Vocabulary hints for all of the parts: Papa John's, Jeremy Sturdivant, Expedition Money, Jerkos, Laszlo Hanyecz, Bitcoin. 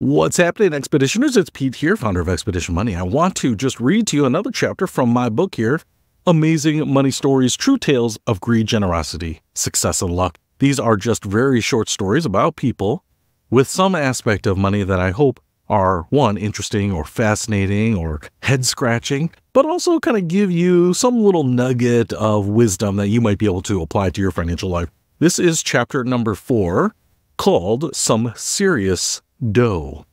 What's happening, Expeditioners? It's Pete here, founder of Expedition Money. I want to just read to you another chapter from my book here, Amazing Money Stories, True Tales of Greed, Generosity, Success, and Luck. These are just very short stories about people with some aspect of money that I hope are, one, interesting or fascinating or head-scratching, but also kind of give you some little nugget of wisdom that you might be able to apply to your financial life. This is chapter number 4, called Some Serious Dough.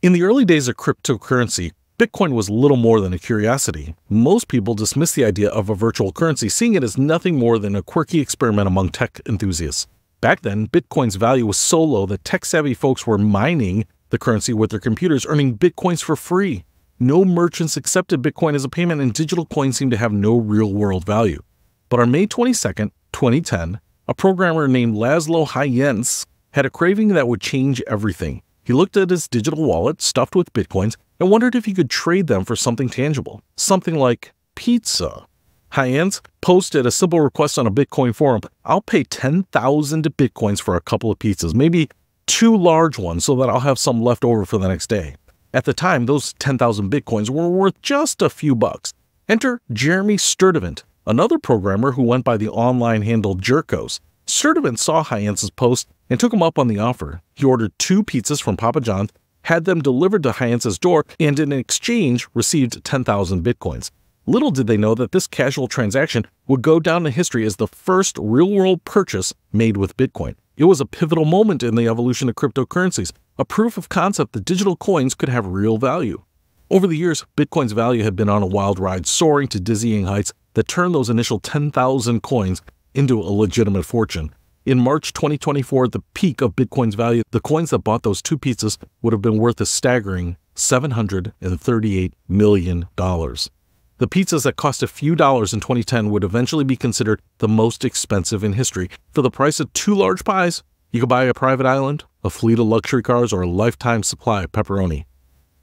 In the early days of cryptocurrency, Bitcoin was little more than a curiosity. Most people dismissed the idea of a virtual currency, seeing it as nothing more than a quirky experiment among tech enthusiasts. Back then, Bitcoin's value was so low that tech-savvy folks were mining the currency with their computers, earning Bitcoins for free. No merchants accepted Bitcoin as a payment, and digital coins seemed to have no real-world value. But on May 22nd, 2010, a programmer named Laszlo Hanyecz had a craving that would change everything. He looked at his digital wallet stuffed with Bitcoins and wondered if he could trade them for something tangible, something like pizza. Hanyecz posted a simple request on a Bitcoin forum: "I'll pay 10,000 Bitcoins for a couple of pizzas, maybe two large ones, so that I'll have some left over for the next day." At the time, those 10,000 Bitcoins were worth just a few bucks. Enter Jeremy Sturdivant, another programmer who went by the online handle Jerkos. Sturdivant saw Hyentz's post and took him up on the offer. He ordered 2 pizzas from Papa John's, had them delivered to Hyentz's door, and in exchange received 10,000 Bitcoins. Little did they know that this casual transaction would go down in history as the first real-world purchase made with Bitcoin. It was a pivotal moment in the evolution of cryptocurrencies, a proof of concept that digital coins could have real value. Over the years, Bitcoin's value had been on a wild ride, soaring to dizzying heights that turned those initial 10,000 coins into a legitimate fortune. In March 2024, at the peak of Bitcoin's value, the coins that bought those 2 pizzas would have been worth a staggering $738 million. The pizzas that cost a few dollars in 2010 would eventually be considered the most expensive in history. For the price of 2 large pies, you could buy a private island, a fleet of luxury cars, or a lifetime supply of pepperoni.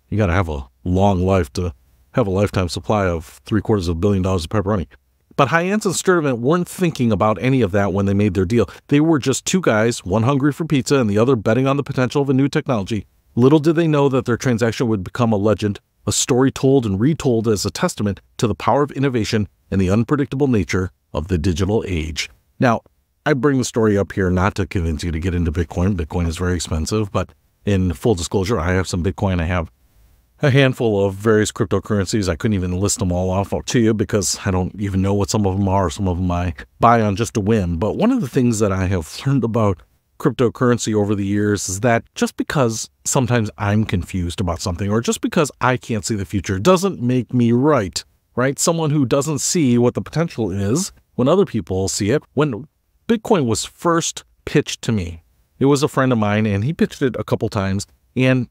You gotta have a long life to have a lifetime supply of $750 million of pepperoni. But Hanyecz and Sturdivant weren't thinking about any of that when they made their deal. They were just 2 guys, one hungry for pizza and the other betting on the potential of a new technology. Little did they know that their transaction would become a legend, a story told and retold as a testament to the power of innovation and the unpredictable nature of the digital age. Now, I bring the story up here not to convince you to get into Bitcoin. Bitcoin is very expensive, but in full disclosure, I have some Bitcoin. I have a handful of various cryptocurrencies. I couldn't even list them all off to you because I don't even know what some of them are. Some of them I buy on just a whim. But one of the things that I have learned about cryptocurrency over the years is that just because sometimes I'm confused about something, or just because I can't see the future, doesn't make me right, right? Someone who doesn't see what the potential is when other people see it. When Bitcoin was first pitched to me, it was a friend of mine, and he pitched it a couple times, and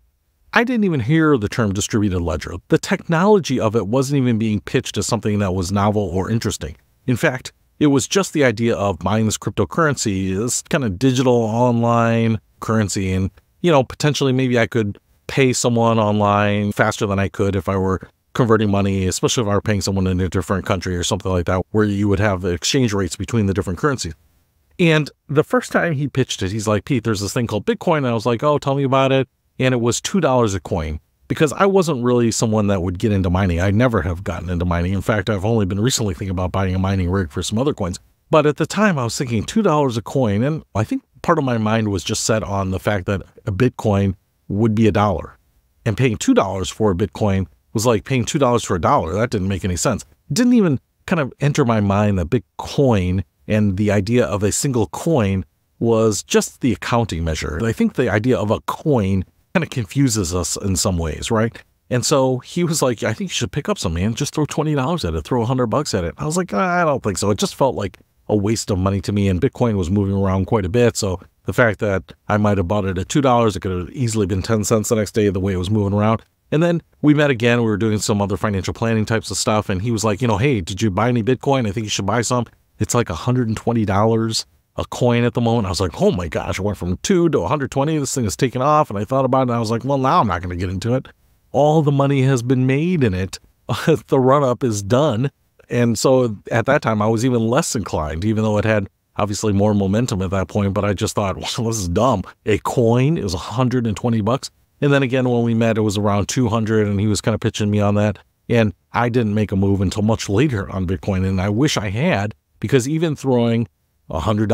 I didn't even hear the term distributed ledger. The technology of it wasn't even being pitched as something that was novel or interesting. In fact, it was just the idea of buying this cryptocurrency, this kind of digital online currency, and, you know, potentially maybe I could pay someone online faster than I could if I were converting money, especially if I were paying someone in a different country or something like that, where you would have the exchange rates between the different currencies. And the first time he pitched it, he's like, "Pete, there's this thing called Bitcoin." And I was like, "Oh, tell me about it." And it was $2 a coin, because I wasn't really someone that would get into mining. I never have gotten into mining. In fact, I've only been recently thinking about buying a mining rig for some other coins. But at the time, I was thinking $2 a coin, and I think part of my mind was just set on the fact that a Bitcoin would be $1. And paying $2 for a Bitcoin was like paying $2 for $1. That didn't make any sense. It didn't even kind of enter my mind that Bitcoin and the idea of a single coin was just the accounting measure. I think the idea of a coin kind of confuses us in some ways, right? And so he was like, "I think you should pick up some, man. Just throw $20 at it, throw $100 at it." I was like, "I don't think so." It just felt like a waste of money to me, and Bitcoin was moving around quite a bit. So the fact that I might have bought it at $2, it could have easily been 10 cents the next day, the way it was moving around. And then we met again. We were doing some other financial planning types of stuff, and he was like, "You know, hey, did you buy any Bitcoin? I think you should buy some. It's like $120 a coin at the moment." I was like, "Oh my gosh, I went from 2 to 120. This thing has taken off." And I thought about it, and I was like, well, now I'm not going to get into it. All the money has been made in it. The run-up is done. And so at that time, I was even less inclined, even though it had, obviously more momentum at that point, but I just thought, well, this is dumb. A coin is 120 bucks. And then again, when we met, it was around 200 and he was kind of pitching me on that. And I didn't make a move until much later on Bitcoin. And I wish I had, because even throwing $100 or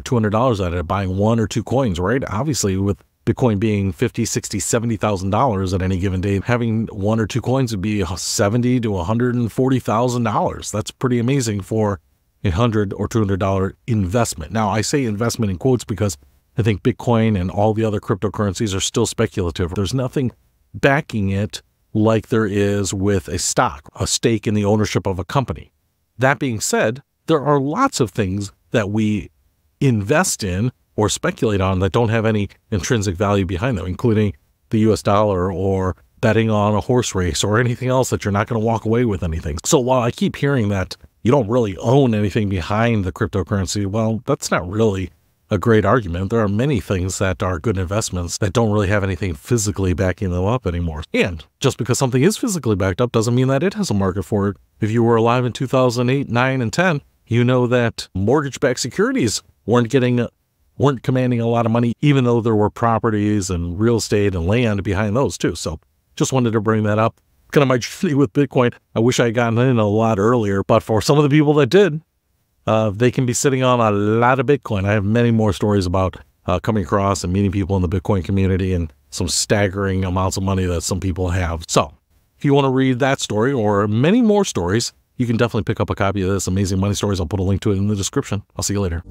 $200 at it, buying one or two coins, right? Obviously with Bitcoin being $50,000, $60,000, $70,000 at any given day, having one or two coins would be $70,000 to $140,000. That's pretty amazing for a $100 or $200 investment. Now, I say investment in quotes because I think Bitcoin and all the other cryptocurrencies are still speculative. There's nothing backing it like there is with a stock, a stake in the ownership of a company. That being said, there are lots of things that we invest in or speculate on that don't have any intrinsic value behind them, including the US dollar or betting on a horse race or anything else that you're not going to walk away with anything. So while I keep hearing that you don't really own anything behind the cryptocurrency, well, that's not really a great argument. There are many things that are good investments that don't really have anything physically backing them up anymore. And just because something is physically backed up doesn't mean that it has a market for it. If you were alive in 2008, 9, and 10, you know that mortgage-backed securities weren't commanding a lot of money, even though there were properties and real estate and land behind those too. So just wanted to bring that up. Kind of my journey with Bitcoin. I wish I had gotten in a lot earlier, but for some of the people that did, they can be sitting on a lot of Bitcoin. I have many more stories about coming across and meeting people in the Bitcoin community and some staggering amounts of money that some people have. So if you want to read that story or many more stories, you can definitely pick up a copy of this Amazing Money Stories. I'll put a link to it in the description. I'll see you later.